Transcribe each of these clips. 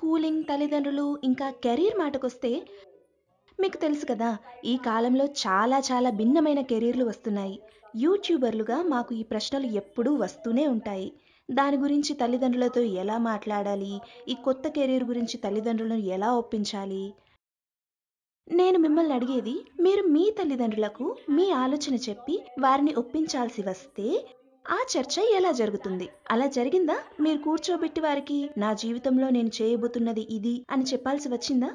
Schooling, తల్లిదండ్రులు, ఇంకా career మాటకొస్తే మీకు తెలుసు కదా, ఈ కాలంలో చాలా చాలా భిన్నమైన కెరీర్లు వస్తున్నాయి. యూట్యూబర్లుగా మాకు ఈ ప్రశ్నలు ఎప్పుడూ వస్తూనే ఉంటాయి. దాని గురించి తల్లిదండ్రులతో ఎలా మాట్లాడాలి, ఈ కొత్త కెరీర్ గురించి తల్లిదండ్రులను ఎలా ఒప్పించాలి? నేను మిమ్మల్ని అడిగేది, మీరు మీ తల్లిదండ్రులకు మీ ఆలోచన చెప్పి వారిని ఒప్పించాల్సి వస్తే ఆ చర్చ ఎలా జరుగుతుంది? అలా జరిగిందా? మీరు కూర్చోబెట్టి వారికి నా జీవితంలో నేను చేయబోతున్నది ఇది అని చెప్పాల్సి వచ్చిందా?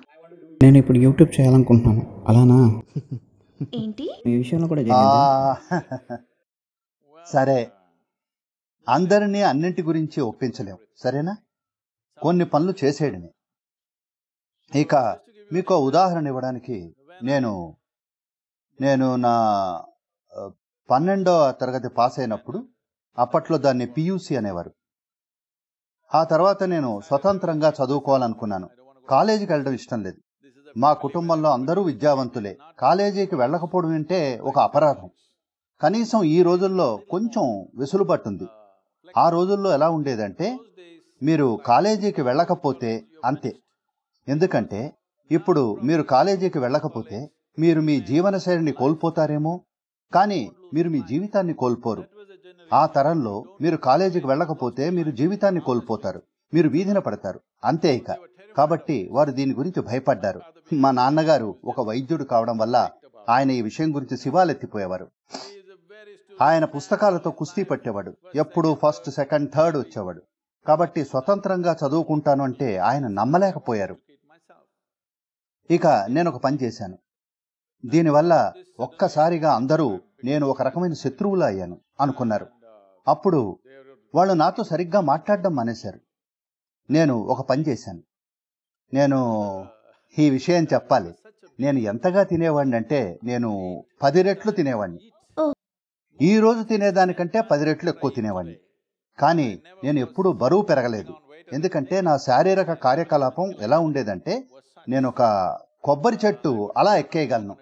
నేను ఇప్పుడు యూట్యూబ్ చేయాలనుకుంటున్నాను, అలానా ఏంటి ఈ విషయంలో కూడా సరే, అందరినీ అన్నింటి గురించి ఒప్పించలేము, సరేనా? కొన్ని పనులు చేసేయడమే. ఇక మీకు ఉదాహరణ ఇవ్వడానికి, నేను నా 12వ తరగతి పాస్ అయినప్పుడు, అప్పట్లో దాన్ని PUC అనేవారు. ఆ తర్వాత నేను స్వతంత్రంగా చదువుకోవాలనుకున్నాను. కాలేజీకి వెళ్ళడం ఇష్టం లేదు. మా కుటుంబంలో అందరూ విద్యావంతులే. కాలేజీకి వెళ్ళకపోవడం అంటే ఒక అపరాధం. కనీసం ఈ రోజుల్లో కొంచెం వెసులుబాటు ఉంది. ఆ రోజుల్లో ఎలా ఉండేదంటే, మీరు కాలేజీకి వెళ్ళకపోతే అంతే. ఎందుకంటే ఇప్పుడు మీరు కాలేజీకి వెళ్ళకపోతే మీరు మీ జీవనశైలిని కోల్పోతారేమో, కానీ మీరు మీ జీవితాన్ని కోల్పోరు. ఆ తరంలో మీరు కాలేజీకి వెళ్ళకపోతే మీరు జీవితాన్ని కోల్పోతారు, మీరు వీధిన పడతారు, అంతే. ఇక కాబట్టి వారు దీని గురించి భయపడ్డారు. మా నాన్నగారు ఒక వైద్యుడు కావడం వల్ల ఆయన ఈ విషయం గురించి శివాలెత్తిపోయేవారు. ఆయన పుస్తకాలతో కుస్తీ పట్టేవాడు. ఎప్పుడు 1st, 2nd, 3rd వచ్చేవాడు. కాబట్టి స్వతంత్రంగా చదువుకుంటాను అంటే ఆయన నమ్మలేకపోయారు. ఇక నేను ఒక పని చేశాను. దీనివల్ల ఒక్కసారిగా అందరూ నేను ఒక రకమైన శత్రువులా అయ్యాను అనుకున్నారు. అప్పుడు వాళ్ళు నాతో సరిగ్గా మాట్లాడడం మానేశారు. నేను ఒక పని చేశాను. నేను ఈ విషయం చెప్పాలి. నేను ఎంతగా తినేవాడిని అంటే, నేను 10 రెట్లు తినేవాడిని. ఈ రోజు తినేదానికంటే 10 రెట్లు ఎక్కువ తినేవాడిని. కానీ నేను ఎప్పుడూ బరువు పెరగలేదు. ఎందుకంటే నా శారీరక కార్యకలాపం ఎలా ఉండేదంటే, నేను ఒక కొబ్బరి చెట్టు అలా ఎక్కేయగలను,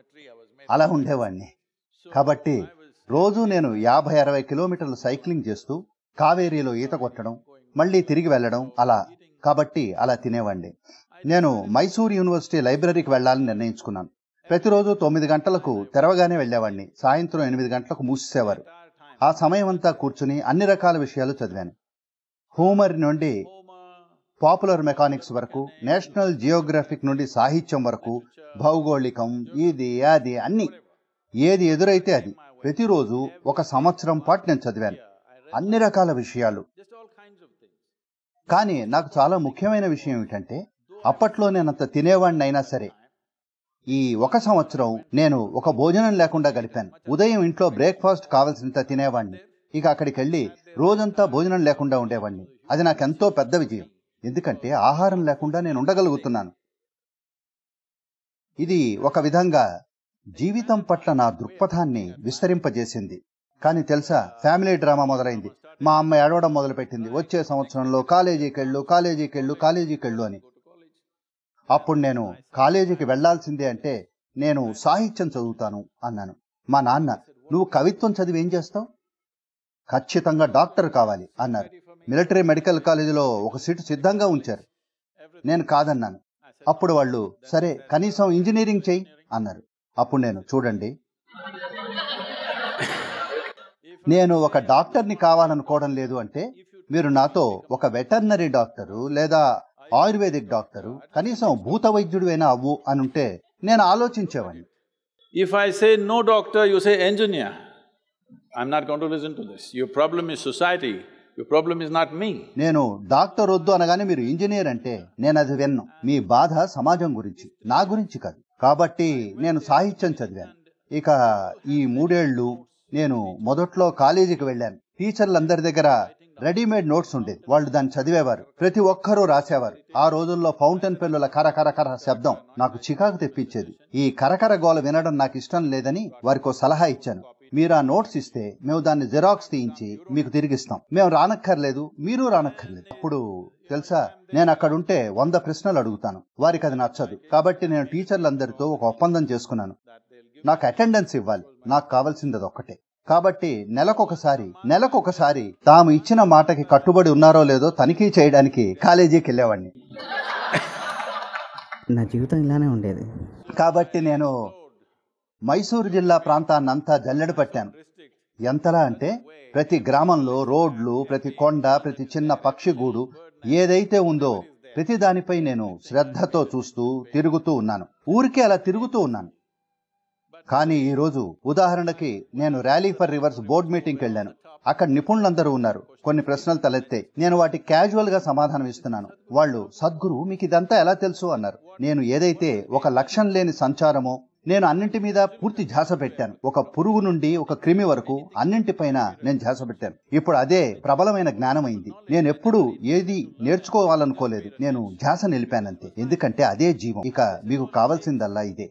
అలా ఉండేవాడిని. కాబట్టి రోజు నేను 50-60 కిలోమీటర్లు సైక్లింగ్ చేస్తూ, కావేరీలో ఈత కొట్టడం, మళ్ళీ తిరిగి వెళ్ళడం, అలా. కాబట్టి అలా తినేవాడిని. నేను మైసూర్ యూనివర్సిటీ లైబ్రరీకి వెళ్ళాలని నిర్ణయించుకున్నాను. ప్రతిరోజు 9 గంటలకు తెరవగానే వెళ్ళేవాడిని. సాయంత్రం 8 గంటలకు మూసేవారు. ఆ సమయం అంతా కూర్చుని అన్ని రకాల విషయాలు చదివాను. హోమర్ నుండి పాపులర్ మెకానిక్స్ వరకు, నేషనల్ జియోగ్రఫిక్ నుండి సాహిత్యం వరకు, భౌగోళికం, ఇది అది అన్ని, ఏది ఎదురైతే అది. ప్రతిరోజు 1 సంవత్సరం పాటు నేను చదివాను అన్ని రకాల విషయాలు. కానీ నాకు చాలా ముఖ్యమైన విషయం ఏమిటంటే, అప్పట్లో నేనంత తినేవాడిని అయినా సరే, ఈ 1 సంవత్సరం నేను ఒక భోజనం లేకుండా గడిపాను. ఉదయం ఇంట్లో బ్రేక్ఫాస్ట్ కావాల్సినంత తినేవాడిని. ఇక అక్కడికి వెళ్ళి రోజంతా భోజనం లేకుండా ఉండేవాడిని. అది నాకెంతో పెద్ద విజయం. ఎందుకంటే ఆహారం లేకుండా నేను ఉండగలుగుతున్నాను. ఇది ఒక విధంగా జీవితం పట్ల నా దృక్పథాన్ని విస్తరింపజేసింది. కానీ తెలుసా, ఫ్యామిలీ డ్రామా మొదలైంది. మా అమ్మ ఏడవడం మొదలుపెట్టింది, వచ్చే సంవత్సరంలో కాలేజీకి వెళ్ళు అని. అప్పుడు నేను కాలేజీకి వెళ్లాల్సిందే అంటే, నేను సాహిత్యం చదువుతాను అన్నాను. మా నాన్న, నువ్వు కవిత్వం చదివి ఏం చేస్తావు? ఖచ్చితంగా డాక్టర్ కావాలి అన్నారు. మిలిటరీ మెడికల్ కాలేజీలో ఒక సీటు సిద్ధంగా ఉంచారు. నేను కాదన్నాను. అప్పుడు వాళ్ళు, సరే కనీసం ఇంజనీరింగ్ చెయ్యి అన్నారు. అప్పుడు నేను, చూడండి, నేను ఒక డాక్టర్ని కావాలనుకోవడం లేదు. అంటే మీరు నాతో ఒక వెటర్నరీ డాక్టరు లేదా ఆయుర్వేదిక్ డాక్టరు, కనీసం భూత వైద్యుడివైనా అవ్వు అని ఉంటే నేను ఆలోచించేవాడిని. If I say no doctor, you say engineer, I'm not going to listen to this. Your problem is society. Your problem is not me. నేను డాక్టర్ వద్దు అనగానే మీరు ఇంజనీర్ అంటే నేను అది విన్ను. మీ బాధ సమాజం గురించి, నా గురించి కాదు. కాబట్టి నేను సాహిత్యం చదివాను. ఇక ఈ 3 ఏళ్లు నేను మొదట్లో కాలేజీకి వెళ్ళాను. టీచర్లందరి దగ్గర రెడీమేడ్ నోట్స్ ఉండేది. వాళ్ళు దాన్ని చదివేవారు, ప్రతి ఒక్కరూ రాసేవారు. ఆ రోజుల్లో ఫౌంటైన్ పెన్నుల కరకర శబ్దం నాకు చికాకు తెప్పించేది. ఈ కరకర గోల వినడం నాకు ఇష్టం లేదని వారికి సలహా ఇచ్చాను. మీరు ఆ నోట్స్ ఇస్తే మేము దాన్ని జిరాక్స్ తీయించి మీకు తిరిగిస్తాం, మేము రానక్కర్లేదు, మీరు రానక్కర్లేదు. అప్పుడు తెలుసా, నేను అక్కడుంటే 100 ప్రశ్నలు అడుగుతాను. వారికి అది నచ్చదు. కాబట్టి నేను టీచర్లందరితో ఒక ఒప్పందం చేసుకున్నాను. నాకు అటెండెన్స్ ఇవ్వాలి, నాకు కావాల్సింది అది ఒక్కటే. కాబట్టి నెలకొకసారి తాము ఇచ్చిన మాటకి కట్టుబడి ఉన్నారో లేదో తనిఖీ చేయడానికి కాలేజీకి వెళ్ళేవాడిని. నా జీవితం ఇలానే ఉండేది. కాబట్టి నేను మైసూరు జిల్లా ప్రాంతాన్నంతా జల్లెడ పట్టాను. ఎంతలా అంటే ప్రతి గ్రామంలో రోడ్లు, ప్రతి కొండ, ప్రతి చిన్న పక్షిగూడు ఏదైతే ఉందో ప్రతి దానిపై నేను శ్రద్ధతో చూస్తూ తిరుగుతూ ఉన్నాను. ఊరికే అలా తిరుగుతూ ఉన్నాను. కానీ ఈరోజు ఉదాహరణకి నేను ర్యాలీ ఫర్ రివర్స్ బోర్డు మీటింగ్కి వెళ్ళాను. అక్కడ నిపుణులందరూ ఉన్నారు. కొన్ని ప్రశ్నలు తలెత్తాయి. నేను వాటికి క్యాజువల్గా సమాధానం ఇస్తున్నాను. వాళ్ళు, సద్గురు మీకు ఇదంతా ఎలా తెలుసు అన్నారు. నేను ఏదైతే ఒక లక్ష్యం లేని సంచారమో, నేను అన్నింటి మీద పూర్తి ధ్యాస పెట్టాను. ఒక పురుగు నుండి ఒక క్రిమి వరకు అన్నింటిపైన నేను ధ్యాస పెట్టాను. ఇప్పుడు అదే ప్రబలమైన జ్ఞానమైంది. నేను ఎప్పుడు ఏది నేర్చుకోవాలనుకోలేదు. నేను ధ్యాస నిలిపానంతే. ఎందుకంటే అదే జీవం. ఇక మీకు కావాల్సిందల్లా ఇదే.